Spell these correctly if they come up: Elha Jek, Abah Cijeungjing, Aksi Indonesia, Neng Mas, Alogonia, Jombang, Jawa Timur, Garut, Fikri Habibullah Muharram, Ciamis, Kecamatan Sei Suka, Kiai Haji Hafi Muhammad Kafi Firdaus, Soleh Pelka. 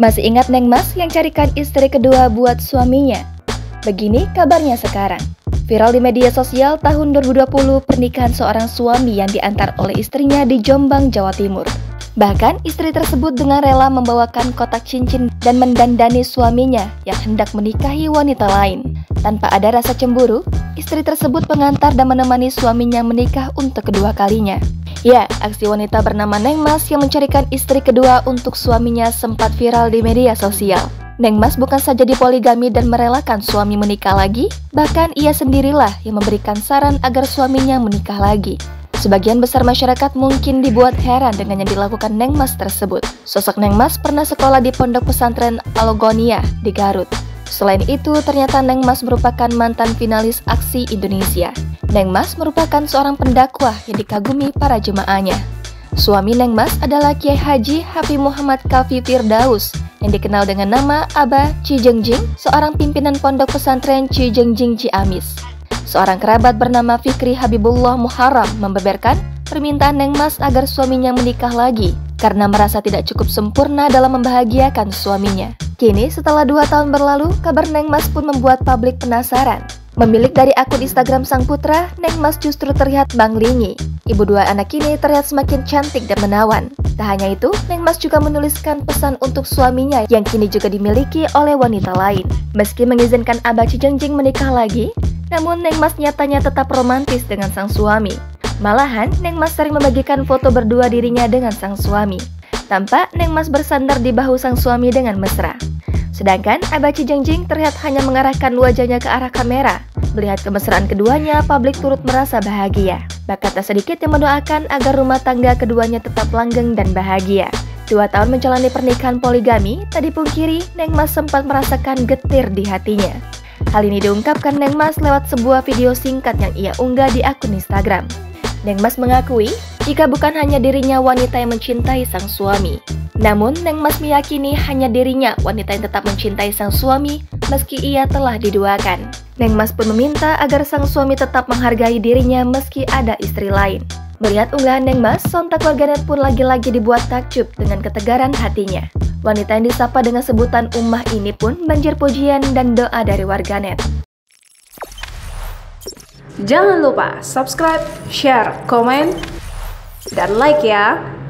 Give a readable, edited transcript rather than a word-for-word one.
Masih ingat Neng Mas yang carikan istri kedua buat suaminya? Begini kabarnya sekarang. Viral di media sosial tahun 2020 pernikahan seorang suami yang diantar oleh istrinya di Jombang, Jawa Timur. Bahkan istri tersebut dengan rela membawakan kotak cincin dan mendandani suaminya yang hendak menikahi wanita lain. Tanpa ada rasa cemburu, istri tersebut mengantar dan menemani suaminya menikah untuk kedua kalinya. Ya, aksi wanita bernama Neng Mas yang mencarikan istri kedua untuk suaminya sempat viral di media sosial. Neng Mas bukan saja dipoligami dan merelakan suami menikah lagi, bahkan ia sendirilah yang memberikan saran agar suaminya menikah lagi. Sebagian besar masyarakat mungkin dibuat heran dengan yang dilakukan Neng Mas tersebut. Sosok Neng Mas pernah sekolah di pondok pesantren Alogonia di Garut. Selain itu, ternyata Neng Mas merupakan mantan finalis Aksi Indonesia. Neng Mas merupakan seorang pendakwah yang dikagumi para jemaahnya. Suami Neng Mas adalah Kiai Haji Hafi Muhammad Kafi Firdaus yang dikenal dengan nama Abah Cijeungjing, seorang pimpinan pondok pesantren Cijeungjing Ciamis. Seorang kerabat bernama Fikri Habibullah Muharram membeberkan permintaan Neng Mas agar suaminya menikah lagi karena merasa tidak cukup sempurna dalam membahagiakan suaminya. Kini setelah 2 tahun berlalu, kabar Neng Mas pun membuat publik penasaran. Memilih dari akun Instagram sang putra, Neng Mas justru terlihat banglingi. Ibu 2 anak ini terlihat semakin cantik dan menawan. Tak hanya itu, Neng Mas juga menuliskan pesan untuk suaminya yang kini juga dimiliki oleh wanita lain. Meski mengizinkan Abah Cijeungjing menikah lagi, namun Neng Mas nyatanya tetap romantis dengan sang suami. Malahan, Neng Mas sering membagikan foto berdua dirinya dengan sang suami. Tampak Neng Mas bersandar di bahu sang suami dengan mesra. Sedangkan Abah Cijeungjing terlihat hanya mengarahkan wajahnya ke arah kamera. Melihat kemesraan keduanya, publik turut merasa bahagia. Bahkan tak sedikit yang mendoakan agar rumah tangga keduanya tetap langgeng dan bahagia. 2 tahun menjalani pernikahan poligami, tak dipungkiri Neng Mas sempat merasakan getir di hatinya. Hal ini diungkapkan Neng Mas lewat sebuah video singkat yang ia unggah di akun Instagram. Neng Mas mengakui jika bukan hanya dirinya wanita yang mencintai sang suami. Namun, Neng Mas meyakini hanya dirinya wanita yang tetap mencintai sang suami meski ia telah diduakan. Neng Mas pun meminta agar sang suami tetap menghargai dirinya meski ada istri lain. Melihat unggahan Neng Mas, sontak warganet pun lagi-lagi dibuat takjub dengan ketegaran hatinya. Wanita yang disapa dengan sebutan ummah ini pun banjir pujian dan doa dari warganet. Jangan lupa subscribe, share, komen, dan like ya!